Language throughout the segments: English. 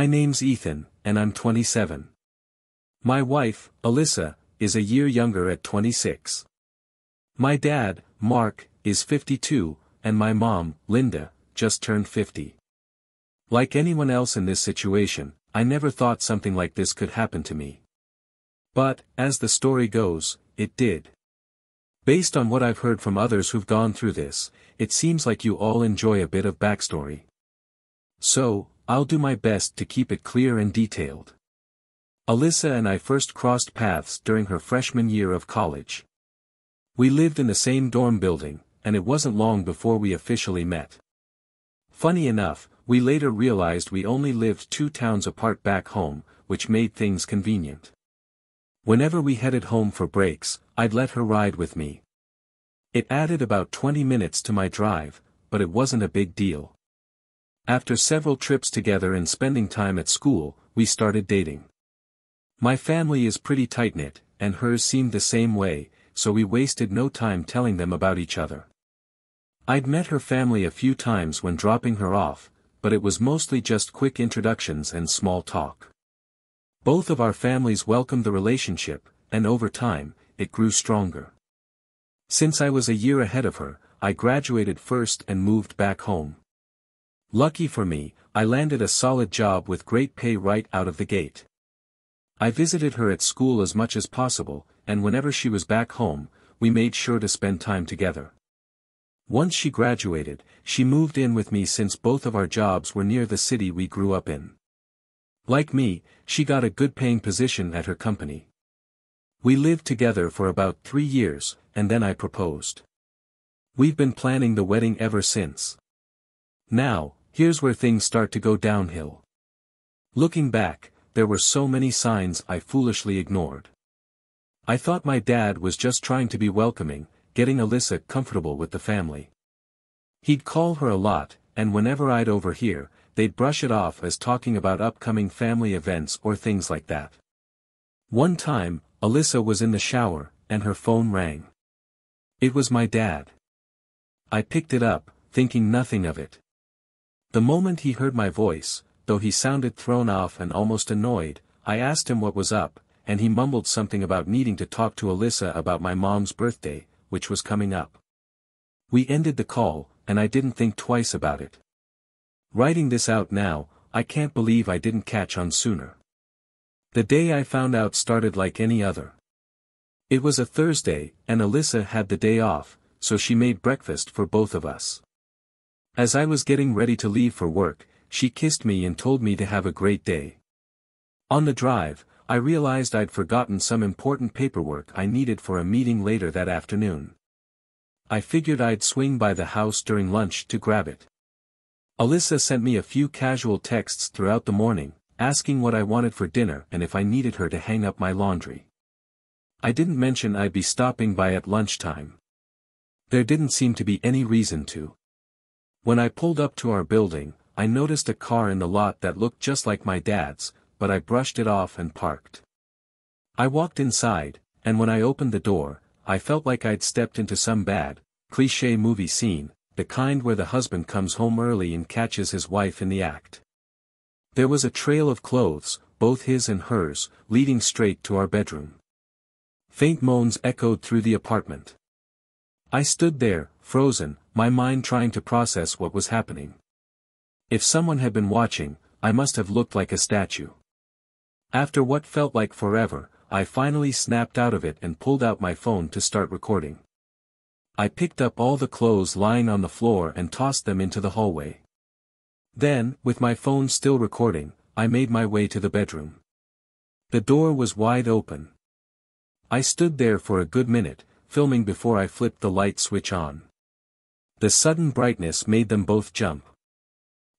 My name's Ethan, and I'm 27. My wife, Alyssa, is a year younger at 26. My dad, Mark, is 52, and my mom, Linda, just turned 50. Like anyone else in this situation, I never thought something like this could happen to me. But, as the story goes, it did. Based on what I've heard from others who've gone through this, it seems like you all enjoy a bit of backstory. So, I'll do my best to keep it clear and detailed. Alyssa and I first crossed paths during her freshman year of college. We lived in the same dorm building, and it wasn't long before we officially met. Funny enough, we later realized we only lived 2 towns apart back home, which made things convenient. Whenever we headed home for breaks, I'd let her ride with me. It added about 20 minutes to my drive, but it wasn't a big deal. After several trips together and spending time at school, we started dating. My family is pretty tight-knit, and hers seemed the same way, so we wasted no time telling them about each other. I'd met her family a few times when dropping her off, but it was mostly just quick introductions and small talk. Both of our families welcomed the relationship, and over time, it grew stronger. Since I was a year ahead of her, I graduated first and moved back home. Lucky for me, I landed a solid job with great pay right out of the gate. I visited her at school as much as possible, and whenever she was back home, we made sure to spend time together. Once she graduated, she moved in with me since both of our jobs were near the city we grew up in. Like me, she got a good-paying position at her company. We lived together for about 3 years, and then I proposed. We've been planning the wedding ever since. Now, here's where things start to go downhill. Looking back, there were so many signs I foolishly ignored. I thought my dad was just trying to be welcoming, getting Alyssa comfortable with the family. He'd call her a lot, and whenever I'd overhear, they'd brush it off as talking about upcoming family events or things like that. One time, Alyssa was in the shower, and her phone rang. It was my dad. I picked it up, thinking nothing of it. The moment he heard my voice, though he sounded thrown off and almost annoyed, I asked him what was up, and he mumbled something about needing to talk to Alyssa about my mom's birthday, which was coming up. We ended the call, and I didn't think twice about it. Writing this out now, I can't believe I didn't catch on sooner. The day I found out started like any other. It was a Thursday, and Alyssa had the day off, so she made breakfast for both of us. As I was getting ready to leave for work, she kissed me and told me to have a great day. On the drive, I realized I'd forgotten some important paperwork I needed for a meeting later that afternoon. I figured I'd swing by the house during lunch to grab it. Alyssa sent me a few casual texts throughout the morning, asking what I wanted for dinner and if I needed her to hang up my laundry. I didn't mention I'd be stopping by at lunchtime. There didn't seem to be any reason to. When I pulled up to our building, I noticed a car in the lot that looked just like my dad's, but I brushed it off and parked. I walked inside, and when I opened the door, I felt like I'd stepped into some bad, cliché movie scene, the kind where the husband comes home early and catches his wife in the act. There was a trail of clothes, both his and hers, leading straight to our bedroom. Faint moans echoed through the apartment. I stood there, frozen, my mind trying to process what was happening. If someone had been watching, I must have looked like a statue. After what felt like forever, I finally snapped out of it and pulled out my phone to start recording. I picked up all the clothes lying on the floor and tossed them into the hallway. Then, with my phone still recording, I made my way to the bedroom. The door was wide open. I stood there for a good minute, filming before I flipped the light switch on. The sudden brightness made them both jump.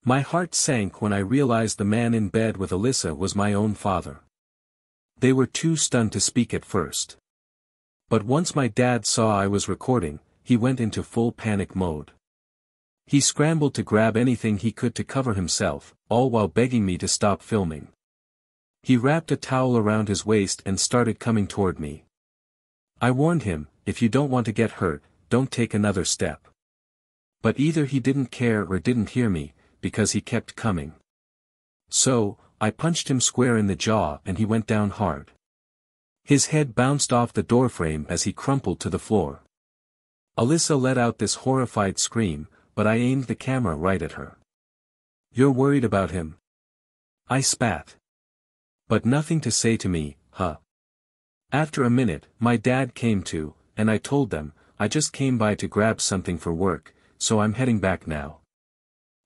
My heart sank when I realized the man in bed with Alyssa was my own father. They were too stunned to speak at first. But once my dad saw I was recording, he went into full panic mode. He scrambled to grab anything he could to cover himself, all while begging me to stop filming. He wrapped a towel around his waist and started coming toward me. I warned him, if you don't want to get hurt, don't take another step. But either he didn't care or didn't hear me, because he kept coming. So, I punched him square in the jaw and he went down hard. His head bounced off the doorframe as he crumpled to the floor. Alyssa let out this horrified scream, but I aimed the camera right at her. "You're worried about him?" I spat. But nothing to say to me, huh? After a minute, my dad came to, and I told them, "I just came by to grab something for work, so I'm heading back now.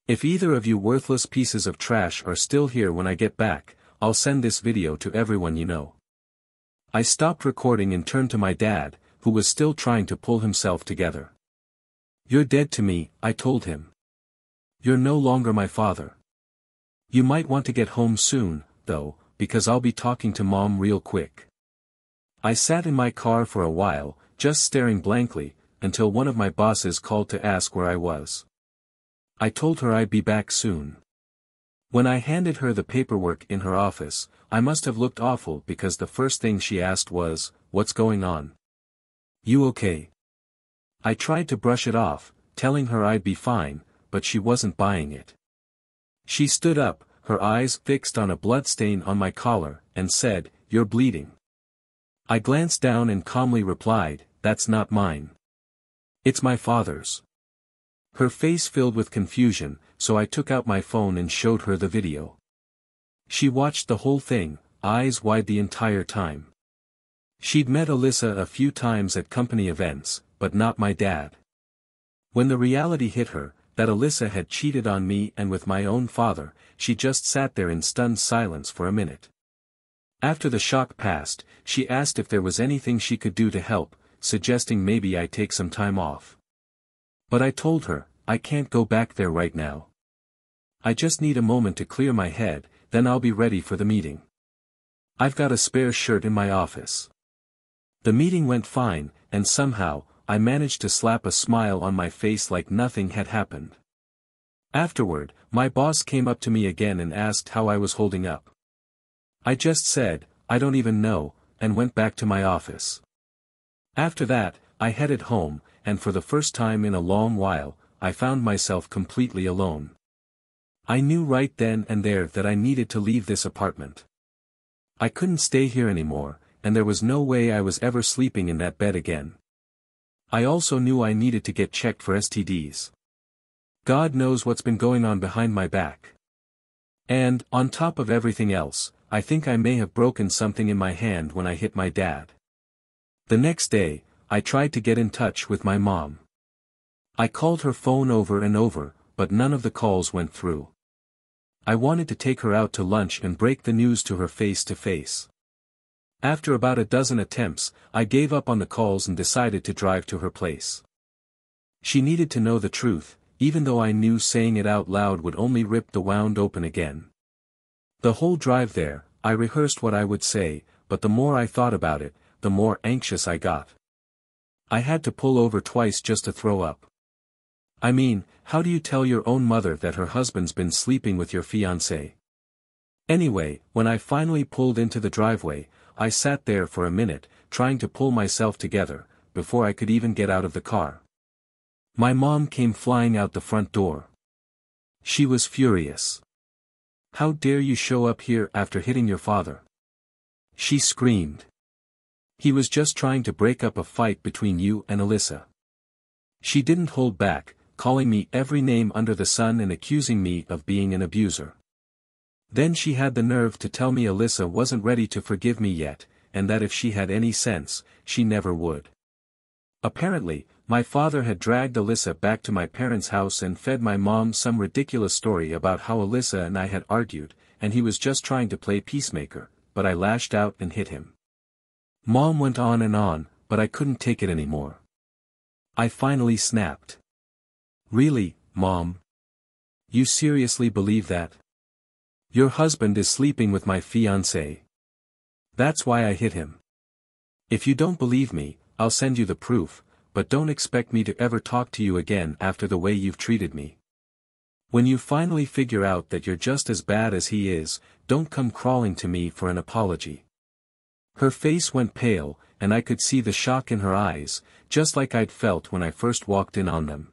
If either of you worthless pieces of trash are still here when I get back, I'll send this video to everyone you know." I stopped recording and turned to my dad, who was still trying to pull himself together. "You're dead to me," I told him. "You're no longer my father. You might want to get home soon, though, because I'll be talking to Mom real quick." I sat in my car for a while, just staring blankly, until one of my bosses called to ask where I was. I told her I'd be back soon. When I handed her the paperwork in her office, I must have looked awful because the first thing she asked was, "What's going on? You okay?" I tried to brush it off, telling her I'd be fine, but she wasn't buying it. She stood up, her eyes fixed on a bloodstain on my collar, and said, "You're bleeding." I glanced down and calmly replied, "That's not mine. It's my father's." Her face filled with confusion, so I took out my phone and showed her the video. She watched the whole thing, eyes wide the entire time. She'd met Alyssa a few times at company events, but not my dad. When the reality hit her, that Alyssa had cheated on me and with my own father, she just sat there in stunned silence for a minute. After the shock passed, she asked if there was anything she could do to help, suggesting maybe I take some time off. But I told her, "I can't go back there right now. I just need a moment to clear my head, then I'll be ready for the meeting. I've got a spare shirt in my office." The meeting went fine, and somehow, I managed to slap a smile on my face like nothing had happened. Afterward, my boss came up to me again and asked how I was holding up. I just said, "I don't even know," and went back to my office. After that, I headed home, and for the first time in a long while, I found myself completely alone. I knew right then and there that I needed to leave this apartment. I couldn't stay here anymore, and there was no way I was ever sleeping in that bed again. I also knew I needed to get checked for STDs. God knows what's been going on behind my back. And, on top of everything else, I think I may have broken something in my hand when I hit my dad. The next day, I tried to get in touch with my mom. I called her phone over and over, but none of the calls went through. I wanted to take her out to lunch and break the news to her face to face. After about a dozen attempts, I gave up on the calls and decided to drive to her place. She needed to know the truth, even though I knew saying it out loud would only rip the wound open again. The whole drive there, I rehearsed what I would say, but the more I thought about it, the more anxious I got. I had to pull over twice just to throw up. I mean, how do you tell your own mother that her husband's been sleeping with your fiancé? Anyway, when I finally pulled into the driveway, I sat there for a minute, trying to pull myself together, before I could even get out of the car. My mom came flying out the front door. She was furious. "How dare you show up here after hitting your father?" she screamed. "He was just trying to break up a fight between you and Alyssa." She didn't hold back, calling me every name under the sun and accusing me of being an abuser. Then she had the nerve to tell me Alyssa wasn't ready to forgive me yet, and that if she had any sense, she never would. Apparently, my father had dragged Alyssa back to my parents' house and fed my mom some ridiculous story about how Alyssa and I had argued, and he was just trying to play peacemaker, but I lashed out and hit him. Mom went on and on, but I couldn't take it anymore. I finally snapped. "Really, Mom? You seriously believe that? Your husband is sleeping with my fiancé. That's why I hit him. If you don't believe me, I'll send you the proof, but don't expect me to ever talk to you again after the way you've treated me. When you finally figure out that you're just as bad as he is, don't come crawling to me for an apology." Her face went pale, and I could see the shock in her eyes, just like I'd felt when I first walked in on them.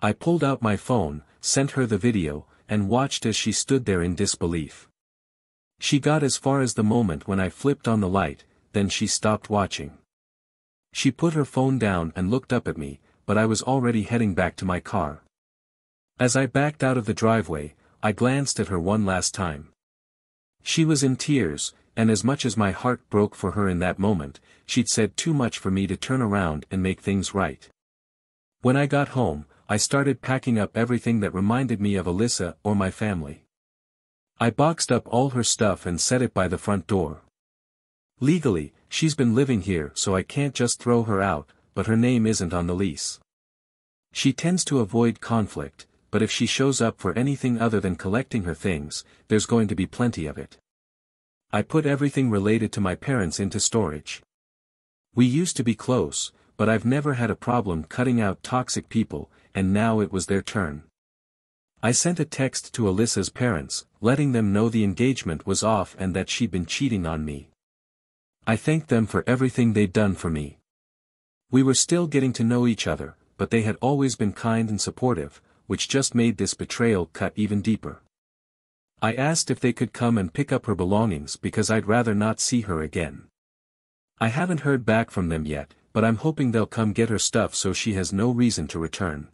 I pulled out my phone, sent her the video, and watched as she stood there in disbelief. She got as far as the moment when I flipped on the light, then she stopped watching. She put her phone down and looked up at me, but I was already heading back to my car. As I backed out of the driveway, I glanced at her one last time. She was in tears, and as much as my heart broke for her in that moment, she'd said too much for me to turn around and make things right. When I got home, I started packing up everything that reminded me of Alyssa or my family. I boxed up all her stuff and set it by the front door. Legally, she's been living here, so I can't just throw her out, but her name isn't on the lease. She tends to avoid conflict, but if she shows up for anything other than collecting her things, there's going to be plenty of it. I put everything related to my parents into storage. We used to be close, but I've never had a problem cutting out toxic people, and now it was their turn. I sent a text to Alyssa's parents, letting them know the engagement was off and that she'd been cheating on me. I thanked them for everything they'd done for me. We were still getting to know each other, but they had always been kind and supportive, which just made this betrayal cut even deeper. I asked if they could come and pick up her belongings because I'd rather not see her again. I haven't heard back from them yet, but I'm hoping they'll come get her stuff so she has no reason to return.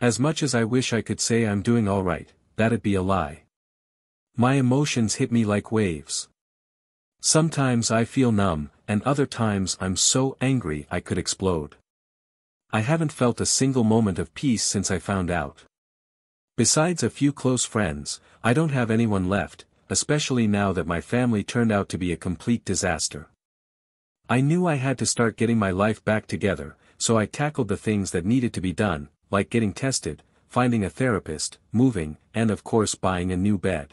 As much as I wish I could say I'm doing all right, that'd be a lie. My emotions hit me like waves. Sometimes I feel numb, and other times I'm so angry I could explode. I haven't felt a single moment of peace since I found out. Besides a few close friends, I don't have anyone left, especially now that my family turned out to be a complete disaster. I knew I had to start getting my life back together, so I tackled the things that needed to be done, like getting tested, finding a therapist, moving, and of course buying a new bed.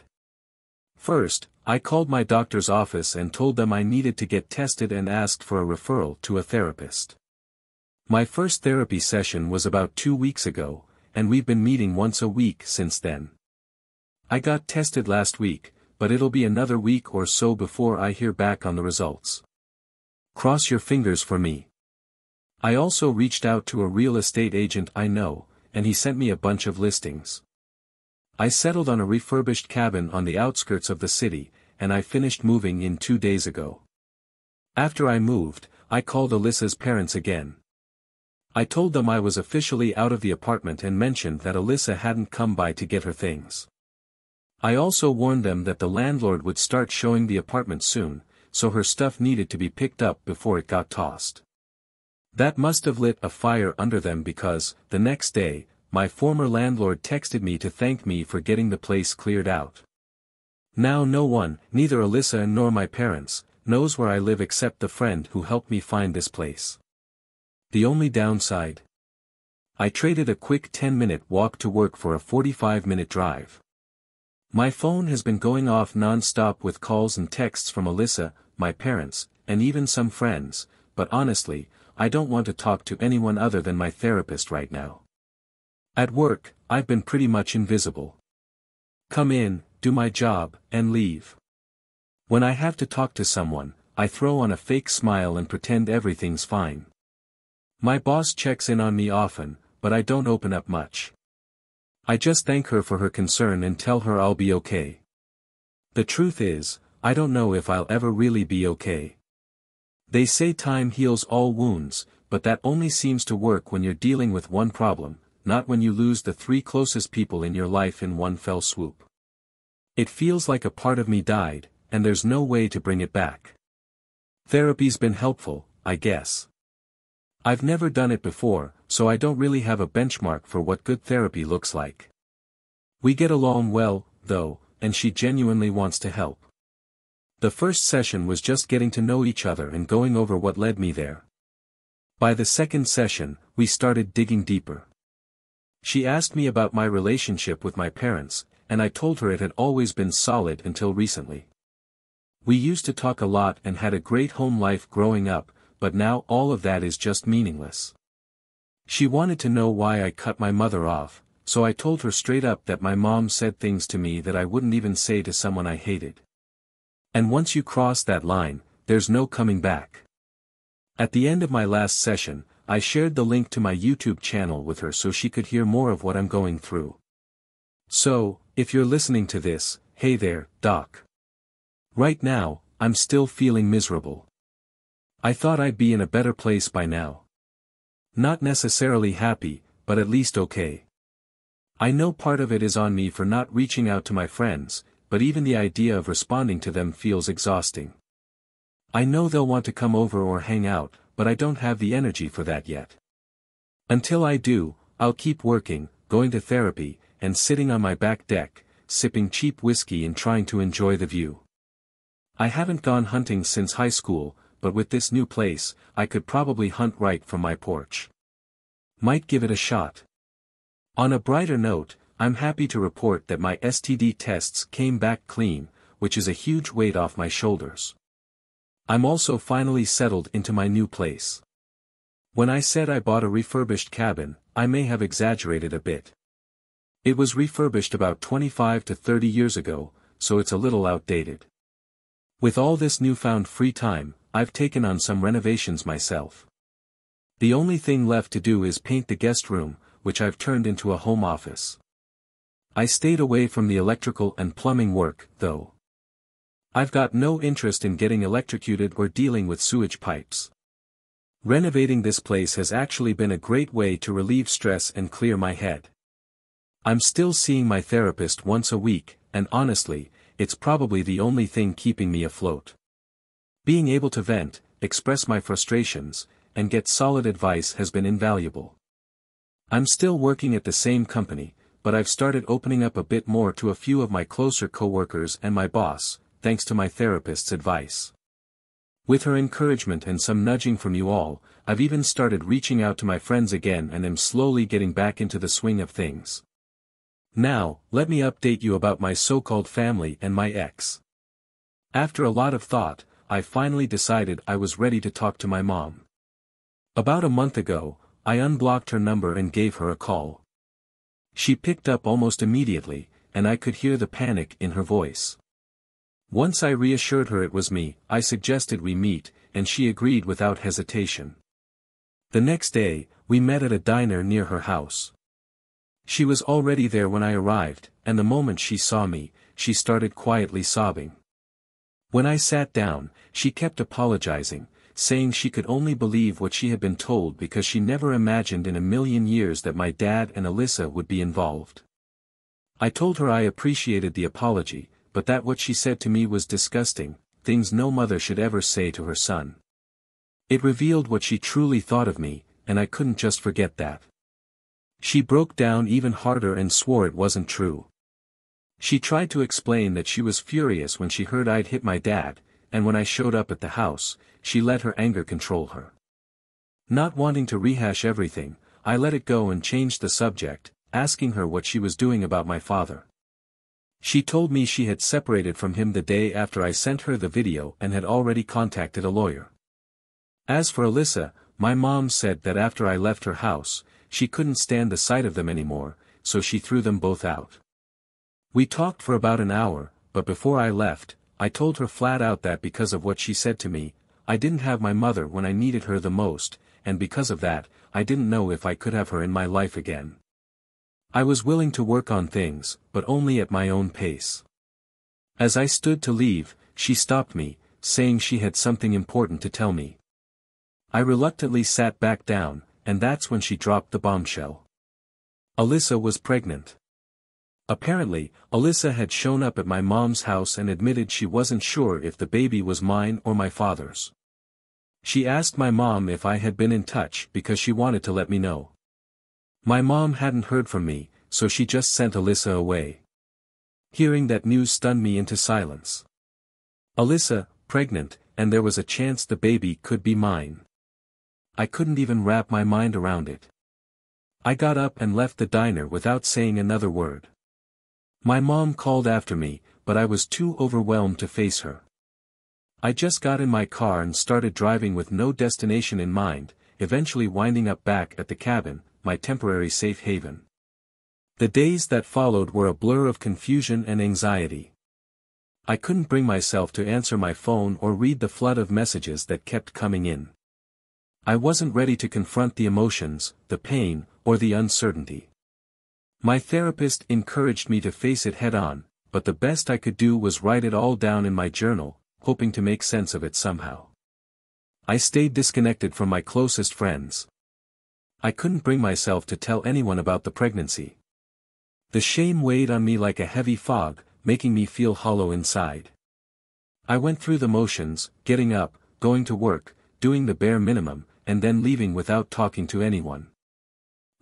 First, I called my doctor's office and told them I needed to get tested and asked for a referral to a therapist. My first therapy session was about 2 weeks ago, and we've been meeting once a week since then. I got tested last week, but it'll be another week or so before I hear back on the results. Cross your fingers for me. I also reached out to a real estate agent I know, and he sent me a bunch of listings. I settled on a refurbished cabin on the outskirts of the city, and I finished moving in 2 days ago. After I moved, I called Alyssa's parents again. I told them I was officially out of the apartment and mentioned that Alyssa hadn't come by to get her things. I also warned them that the landlord would start showing the apartment soon, so her stuff needed to be picked up before it got tossed. That must have lit a fire under them because, the next day, my former landlord texted me to thank me for getting the place cleared out. Now no one, neither Alyssa nor my parents, knows where I live except the friend who helped me find this place. The only downside? I traded a quick 10-minute walk to work for a 45-minute drive. My phone has been going off non-stop with calls and texts from Alyssa, my parents, and even some friends, but honestly, I don't want to talk to anyone other than my therapist right now. At work, I've been pretty much invisible. Come in, do my job, and leave. When I have to talk to someone, I throw on a fake smile and pretend everything's fine. My boss checks in on me often, but I don't open up much. I just thank her for her concern and tell her I'll be okay. The truth is, I don't know if I'll ever really be okay. They say time heals all wounds, but that only seems to work when you're dealing with one problem, not when you lose the three closest people in your life in one fell swoop. It feels like a part of me died, and there's no way to bring it back. Therapy's been helpful, I guess. I've never done it before, so I don't really have a benchmark for what good therapy looks like. We get along well, though, and she genuinely wants to help. The first session was just getting to know each other and going over what led me there. By the second session, we started digging deeper. She asked me about my relationship with my parents, and I told her it had always been solid until recently. We used to talk a lot and had a great home life growing up, but now all of that is just meaningless. She wanted to know why I cut my mother off, so I told her straight up that my mom said things to me that I wouldn't even say to someone I hated. And once you cross that line, there's no coming back. At the end of my last session, I shared the link to my YouTube channel with her so she could hear more of what I'm going through. So, If you're listening to this, hey there, Doc. Right now, I'm still feeling miserable. I thought I'd be in a better place by now. Not necessarily happy, but at least okay. I know part of it is on me for not reaching out to my friends, but even the idea of responding to them feels exhausting. I know they'll want to come over or hang out, but I don't have the energy for that yet. Until I do, I'll keep working, going to therapy, and sitting on my back deck, sipping cheap whiskey and trying to enjoy the view. I haven't gone hunting since high school, but with this new place, I could probably hunt right from my porch. Might give it a shot. On a brighter note, I'm happy to report that my STD tests came back clean, which is a huge weight off my shoulders. I'm also finally settled into my new place. When I said I bought a refurbished cabin, I may have exaggerated a bit. It was refurbished about 25 to 30 years ago, so it's a little outdated. With all this newfound free time, I've taken on some renovations myself. The only thing left to do is paint the guest room, which I've turned into a home office. I stayed away from the electrical and plumbing work, though. I've got no interest in getting electrocuted or dealing with sewage pipes. Renovating this place has actually been a great way to relieve stress and clear my head. I'm still seeing my therapist once a week, and honestly, it's probably the only thing keeping me afloat. Being able to vent, express my frustrations, and get solid advice has been invaluable. I'm still working at the same company, but I've started opening up a bit more to a few of my closer coworkers and my boss, thanks to my therapist's advice. With her encouragement and some nudging from you all, I've even started reaching out to my friends again and am slowly getting back into the swing of things. Now, let me update you about my so-called family and my ex. After a lot of thought, I finally decided I was ready to talk to my mom. About a month ago, I unblocked her number and gave her a call. She picked up almost immediately, and I could hear the panic in her voice. Once I reassured her it was me, I suggested we meet, and she agreed without hesitation. The next day, we met at a diner near her house. She was already there when I arrived, and the moment she saw me, she started quietly sobbing. When I sat down, she kept apologizing, saying she could only believe what she had been told because she never imagined in a million years that my dad and Alyssa would be involved. I told her I appreciated the apology, but that what she said to me was disgusting, things no mother should ever say to her son. It revealed what she truly thought of me, and I couldn't just forget that. She broke down even harder and swore it wasn't true. She tried to explain that she was furious when she heard I'd hit my dad, and when I showed up at the house, she let her anger control her. Not wanting to rehash everything, I let it go and changed the subject, asking her what she was doing about my father. She told me she had separated from him the day after I sent her the video and had already contacted a lawyer. As for Alyssa, my mom said that after I left her house, she couldn't stand the sight of them anymore, so she threw them both out. We talked for about an hour, but before I left, I told her flat out that because of what she said to me, I didn't have my mother when I needed her the most, and because of that, I didn't know if I could have her in my life again. I was willing to work on things, but only at my own pace. As I stood to leave, she stopped me, saying she had something important to tell me. I reluctantly sat back down, and that's when she dropped the bombshell. Alyssa was pregnant. Apparently, Alyssa had shown up at my mom's house and admitted she wasn't sure if the baby was mine or my father's. She asked my mom if I had been in touch because she wanted to let me know. My mom hadn't heard from me, so she just sent Alyssa away. Hearing that news stunned me into silence. Alyssa, pregnant, and there was a chance the baby could be mine. I couldn't even wrap my mind around it. I got up and left the diner without saying another word. My mom called after me, but I was too overwhelmed to face her. I just got in my car and started driving with no destination in mind, eventually winding up back at the cabin, my temporary safe haven. The days that followed were a blur of confusion and anxiety. I couldn't bring myself to answer my phone or read the flood of messages that kept coming in. I wasn't ready to confront the emotions, the pain, or the uncertainty. My therapist encouraged me to face it head-on, but the best I could do was write it all down in my journal, hoping to make sense of it somehow. I stayed disconnected from my closest friends. I couldn't bring myself to tell anyone about the pregnancy. The shame weighed on me like a heavy fog, making me feel hollow inside. I went through the motions, getting up, going to work, doing the bare minimum, and then leaving without talking to anyone.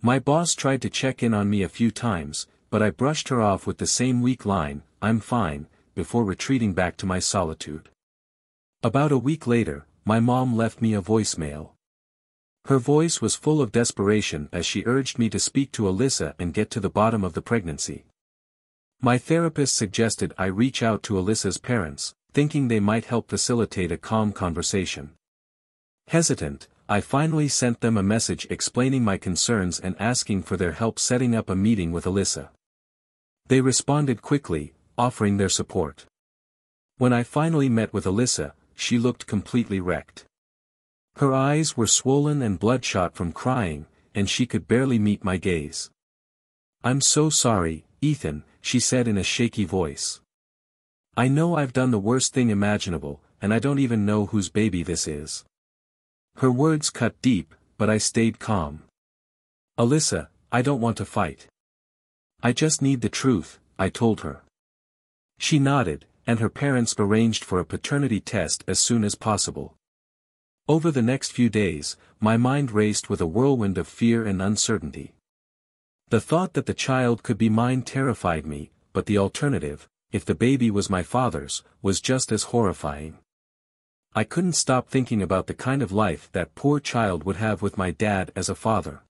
My boss tried to check in on me a few times, but I brushed her off with the same weak line, "I'm fine," before retreating back to my solitude. About a week later, my mom left me a voicemail. Her voice was full of desperation as she urged me to speak to Alyssa and get to the bottom of the pregnancy. My therapist suggested I reach out to Alyssa's parents, thinking they might help facilitate a calm conversation. Hesitant, I finally sent them a message explaining my concerns and asking for their help setting up a meeting with Alyssa. They responded quickly, offering their support. When I finally met with Alyssa, she looked completely wrecked. Her eyes were swollen and bloodshot from crying, and she could barely meet my gaze. "I'm so sorry, Ethan," she said in a shaky voice. "I know I've done the worst thing imaginable, and I don't even know whose baby this is." Her words cut deep, but I stayed calm. "Alyssa, I don't want to fight. I just need the truth," I told her. She nodded, and her parents arranged for a paternity test as soon as possible. Over the next few days, my mind raced with a whirlwind of fear and uncertainty. The thought that the child could be mine terrified me, but the alternative, if the baby was my father's, was just as horrifying. I couldn't stop thinking about the kind of life that poor child would have with my dad as a father.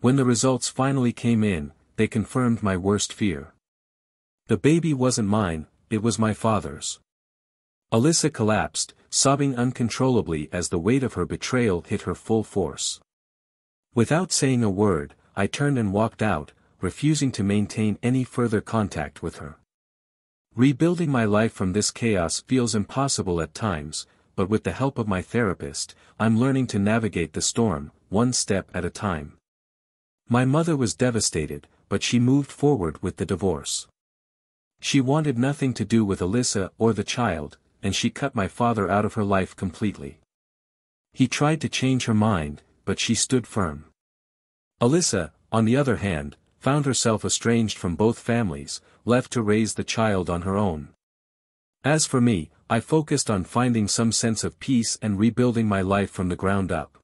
When the results finally came in, they confirmed my worst fear. The baby wasn't mine, it was my father's. Alyssa collapsed, sobbing uncontrollably as the weight of her betrayal hit her full force. Without saying a word, I turned and walked out, refusing to maintain any further contact with her. Rebuilding my life from this chaos feels impossible at times, but with the help of my therapist, I'm learning to navigate the storm, one step at a time. My mother was devastated, but she moved forward with the divorce. She wanted nothing to do with Alyssa or the child, and she cut my father out of her life completely. He tried to change her mind, but she stood firm. Alyssa, on the other hand, found herself estranged from both families, left to raise the child on her own. As for me, I focused on finding some sense of peace and rebuilding my life from the ground up.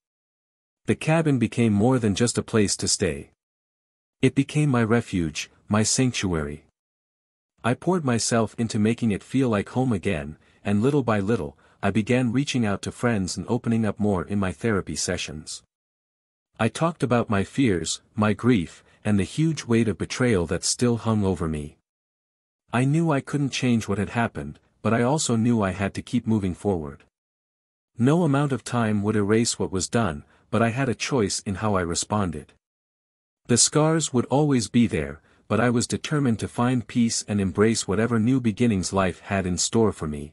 The cabin became more than just a place to stay. It became my refuge, my sanctuary. I poured myself into making it feel like home again, and little by little, I began reaching out to friends and opening up more in my therapy sessions. I talked about my fears, my grief, and the huge weight of betrayal that still hung over me. I knew I couldn't change what had happened, but I also knew I had to keep moving forward. No amount of time would erase what was done, but I had a choice in how I responded. The scars would always be there, but I was determined to find peace and embrace whatever new beginnings life had in store for me.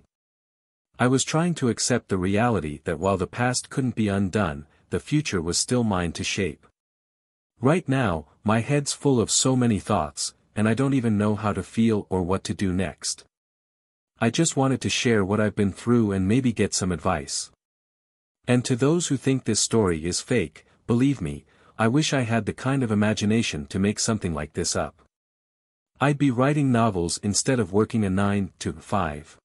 I was trying to accept the reality that while the past couldn't be undone, the future was still mine to shape. Right now, my head's full of so many thoughts, and I don't even know how to feel or what to do next. I just wanted to share what I've been through and maybe get some advice. And to those who think this story is fake, believe me, I wish I had the kind of imagination to make something like this up. I'd be writing novels instead of working a 9-to-5.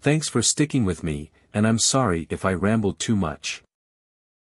Thanks for sticking with me, and I'm sorry if I rambled too much.